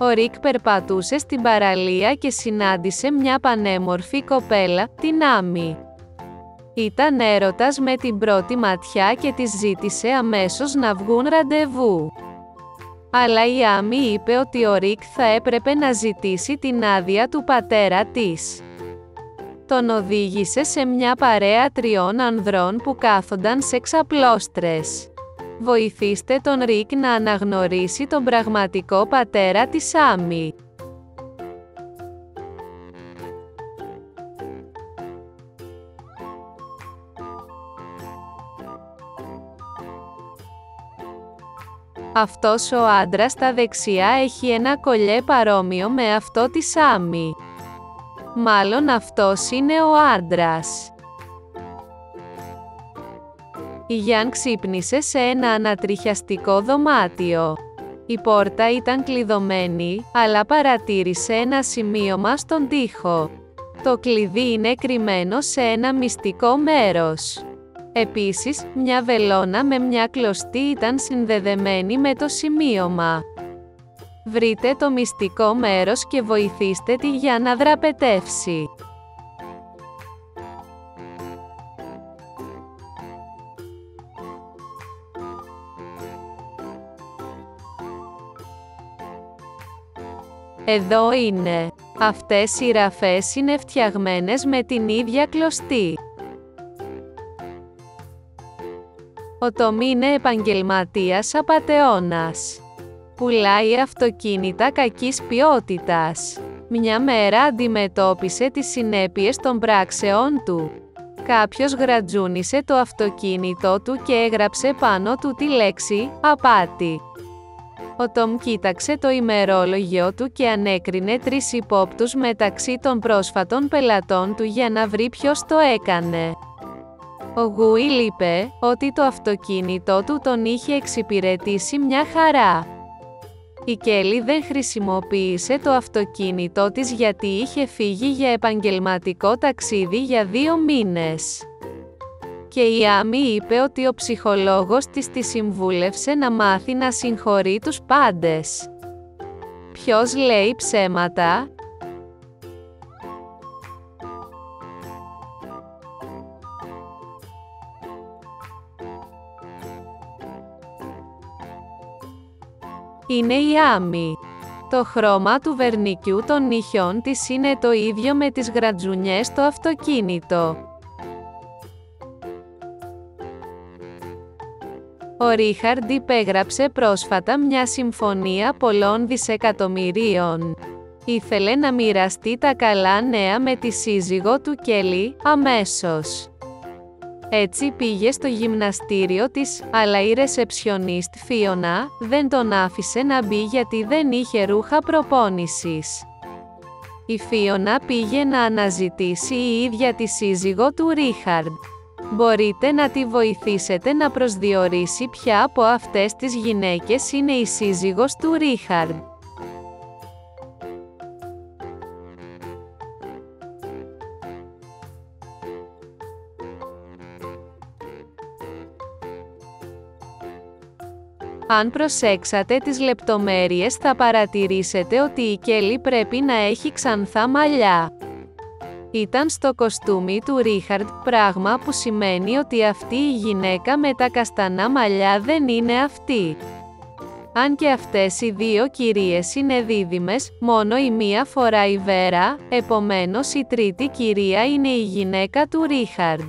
Ο Ρικ περπατούσε στην παραλία και συνάντησε μια πανέμορφη κοπέλα, την Άμι. Ήταν έρωτας με την πρώτη ματιά και της ζήτησε αμέσως να βγουν ραντεβού. Αλλά η Άμι είπε ότι ο Ρικ θα έπρεπε να ζητήσει την άδεια του πατέρα της. Τον οδήγησε σε μια παρέα 3 ανδρών που κάθονταν σε ξαπλώστρες. Βοηθήστε τον Ρικ να αναγνωρίσει τον πραγματικό πατέρα της Άμι. Αυτός ο άντρας στα δεξιά έχει ένα κολλιέ παρόμοιο με αυτό της Άμι. Μάλλον αυτός είναι ο άντρας. Η Γιάν ξύπνησε σε ένα ανατριχιαστικό δωμάτιο. Η πόρτα ήταν κλειδωμένη, αλλά παρατήρησε ένα σημείωμα στον τοίχο. Το κλειδί είναι κρυμμένο σε ένα μυστικό μέρος. Επίσης, μια βελόνα με μια κλωστή ήταν συνδεδεμένη με το σημείωμα. Βρείτε το μυστικό μέρος και βοηθήστε τη για να δραπετεύσει. Εδώ είναι. Αυτές οι ραφές είναι φτιαγμένες με την ίδια κλωστή. Ο Τομ είναι επαγγελματίας απατεώνας. Πουλάει αυτοκίνητα κακής ποιότητας. Μια μέρα αντιμετώπισε τις συνέπειες των πράξεών του. Κάποιος γρατζούνισε το αυτοκίνητό του και έγραψε πάνω του τη λέξη «απάτη». Ο Τομ κοίταξε το ημερόλογιο του και ανέκρινε 3 υπόπτους μεταξύ των πρόσφατων πελατών του για να βρει ποιος το έκανε. Ο Γουίλ είπε ότι το αυτοκίνητό του τον είχε εξυπηρετήσει μια χαρά. Η Κέλλη δεν χρησιμοποίησε το αυτοκίνητό της γιατί είχε φύγει για επαγγελματικό ταξίδι για 2 μήνες. Και η Άμι είπε ότι ο ψυχολόγος της τη συμβούλευσε να μάθει να συγχωρεί τους πάντες. Ποιος λέει ψέματα? Είναι η Άμι. Το χρώμα του βερνικιού των νυχιών της είναι το ίδιο με τις γρατζουνιές στο αυτοκίνητο. Ο Ρίχαρντ υπέγραψε πρόσφατα μια συμφωνία πολλών δισεκατομμυρίων. Ήθελε να μοιραστεί τα καλά νέα με τη σύζυγό του Κέλλη, αμέσως. Έτσι πήγε στο γυμναστήριο της, αλλά η ρεσεψιονίστ Φίωνα δεν τον άφησε να μπει γιατί δεν είχε ρούχα προπόνησης. Η Φίωνα πήγε να αναζητήσει η ίδια τη σύζυγό του Ρίχαρντ. Μπορείτε να τη βοηθήσετε να προσδιορίσει ποια από αυτές τις γυναίκες είναι η σύζυγος του Ρίχαρντ. Αν προσέξατε τις λεπτομέρειες θα παρατηρήσετε ότι η Κέλλη πρέπει να έχει ξανθά μαλλιά. Ήταν στο κοστούμι του Ρίχαρντ, πράγμα που σημαίνει ότι αυτή η γυναίκα με τα καστανά μαλλιά δεν είναι αυτή. Αν και αυτές οι 2 κυρίες είναι δίδυμες, μόνο η μία φοράει βέρα, επομένως η 3η κυρία είναι η γυναίκα του Ρίχαρντ.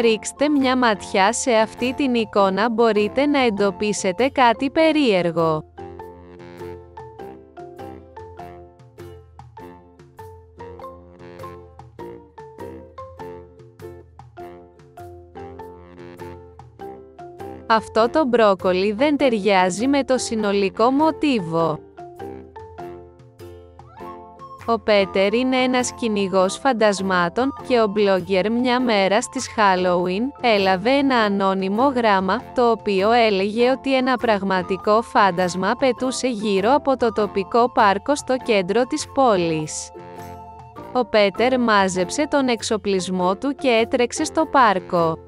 Ρίξτε μια ματιά σε αυτή την εικόνα, μπορείτε να εντοπίσετε κάτι περίεργο. Αυτό το μπρόκολι δεν ταιριάζει με το συνολικό μοτίβο. Ο Πέτερ είναι ένας κυνηγός φαντασμάτων και ο blogger μια μέρα στις Halloween έλαβε ένα ανώνυμο γράμμα, το οποίο έλεγε ότι ένα πραγματικό φάντασμα πετούσε γύρω από το τοπικό πάρκο στο κέντρο της πόλης. Ο Πέτερ μάζεψε τον εξοπλισμό του και έτρεξε στο πάρκο.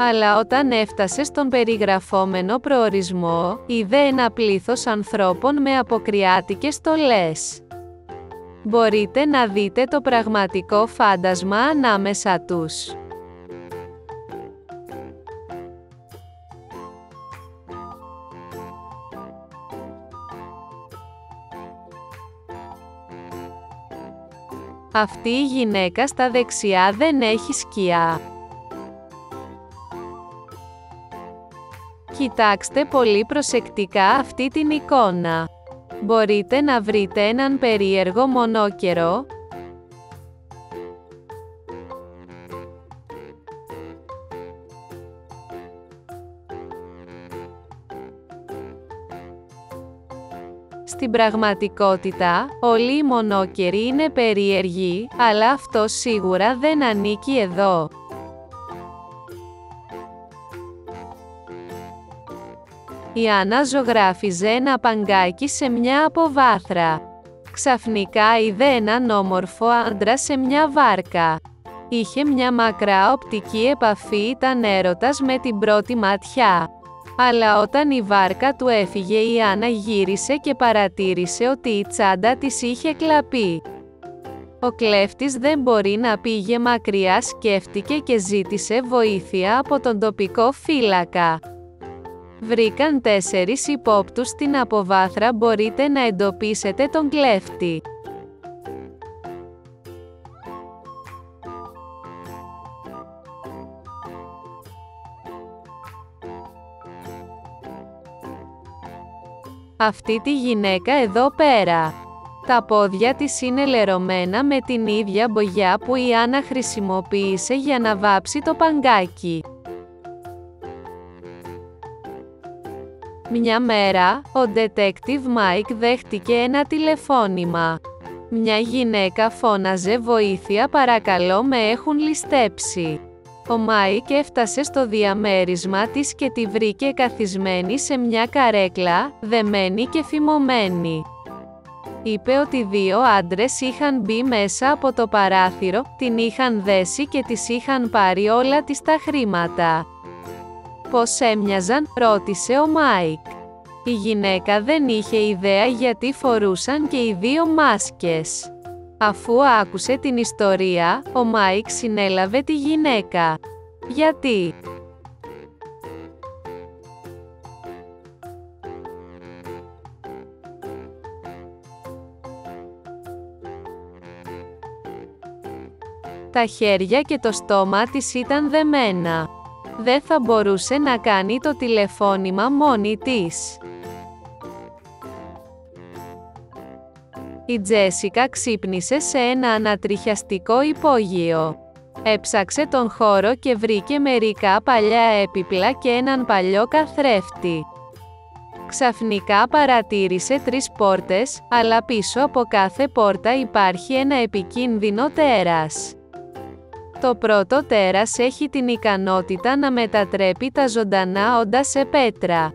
αλλά όταν έφτασε στον περιγραφόμενο προορισμό, είδε ένα πλήθος ανθρώπων με αποκριάτικες στολές. Μπορείτε να δείτε το πραγματικό φάντασμα ανάμεσα τους. Αυτή η γυναίκα στα δεξιά δεν έχει σκιά. Κοιτάξτε πολύ προσεκτικά αυτή την εικόνα. Μπορείτε να βρείτε έναν περίεργο μονόκερο. Στην πραγματικότητα, όλοι οι μονόκεροι είναι περίεργοι, αλλά αυτό σίγουρα δεν ανήκει εδώ. Η Άννα ζωγράφιζε ένα παγκάκι σε μια αποβάθρα. Ξαφνικά είδε έναν όμορφο άντρα σε μια βάρκα. Είχε μια μακρά οπτική επαφή, ήταν έρωτας με την πρώτη ματιά. Αλλά όταν η βάρκα του έφυγε, η Άννα γύρισε και παρατήρησε ότι η τσάντα της είχε κλαπεί. Ο κλέφτης δεν μπορεί να πήγε μακριά, σκέφτηκε και ζήτησε βοήθεια από τον τοπικό φύλακα. Βρήκαν 4 υπόπτους στην αποβάθρα, μπορείτε να εντοπίσετε τον κλέφτη. Αυτή τη γυναίκα εδώ πέρα. Τα πόδια της είναι λερωμένα με την ίδια μπογιά που η Άννα χρησιμοποίησε για να βάψει το παγκάκι. Μια μέρα, ο detective Mike δέχτηκε ένα τηλεφώνημα. Μια γυναίκα φώναζε «Βοήθεια, παρακαλώ, με έχουν ληστέψει». Ο Μάικ έφτασε στο διαμέρισμά της και τη βρήκε καθισμένη σε μια καρέκλα, δεμένη και φημωμένη. Είπε ότι 2 άντρες είχαν μπει μέσα από το παράθυρο, την είχαν δέσει και της είχαν πάρει όλα της τα χρήματα. «Πώς έμοιαζαν?» ρώτησε ο Μάικ. Η γυναίκα δεν είχε ιδέα γιατί φορούσαν και οι 2 μάσκες. Αφού άκουσε την ιστορία, ο Μάικ συνέλαβε τη γυναίκα. Γιατί? Τα χέρια και το στόμα της ήταν δεμένα. Δεν θα μπορούσε να κάνει το τηλεφώνημα μόνη της. Η Τζέσικα ξύπνησε σε ένα ανατριχιαστικό υπόγειο. Έψαξε τον χώρο και βρήκε μερικά παλιά έπιπλα και έναν παλιό καθρέφτη. Ξαφνικά παρατήρησε 3 πόρτες, αλλά πίσω από κάθε πόρτα υπάρχει ένα επικίνδυνο τέρας. Το πρώτο τέρας έχει την ικανότητα να μετατρέπει τα ζωντανά όντα σε πέτρα.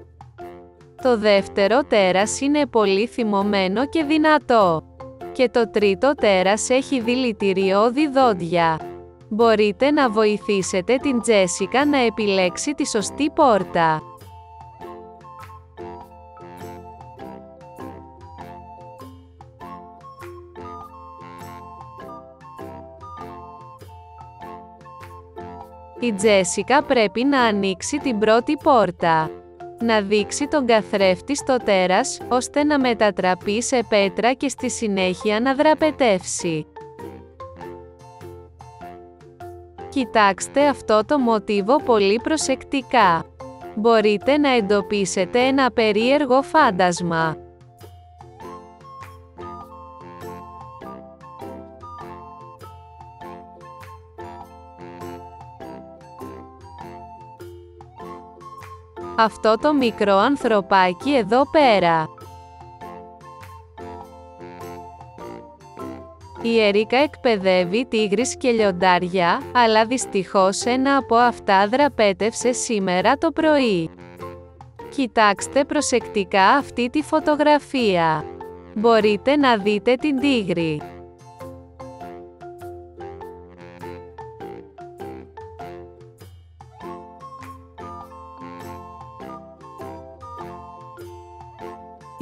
Το δεύτερο τέρας είναι πολύ θυμωμένο και δυνατό. Και το τρίτο τέρας έχει δηλητηριώδη δόντια. Μπορείτε να βοηθήσετε την Τζέσικα να επιλέξει τη σωστή πόρτα. Η Τζέσικα πρέπει να ανοίξει την πρώτη πόρτα. Να δείξει τον καθρέφτη στο τέρας, ώστε να μετατραπεί σε πέτρα και στη συνέχεια να δραπετεύσει. Κοιτάξτε αυτό το μοτίβο πολύ προσεκτικά. Μπορείτε να εντοπίσετε ένα περίεργο φάντασμα. Αυτό το μικρό ανθρωπάκι εδώ πέρα. Η Ερίκα εκπαιδεύει τίγρης και λιοντάρια, αλλά δυστυχώς ένα από αυτά δραπέτευσε σήμερα το πρωί. Κοιτάξτε προσεκτικά αυτή τη φωτογραφία. Μπορείτε να δείτε την τίγρη.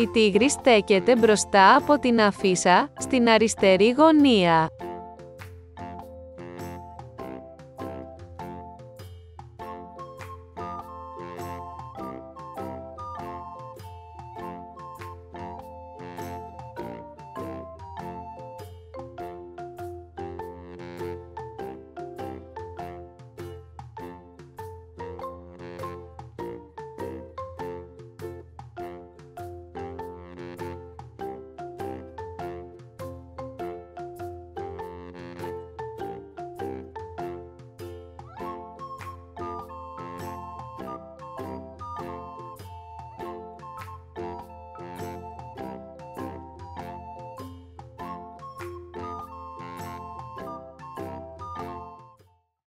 Η τίγρη στέκεται μπροστά από την αφίσα, στην αριστερή γωνία.